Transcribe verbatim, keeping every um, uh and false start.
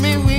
me.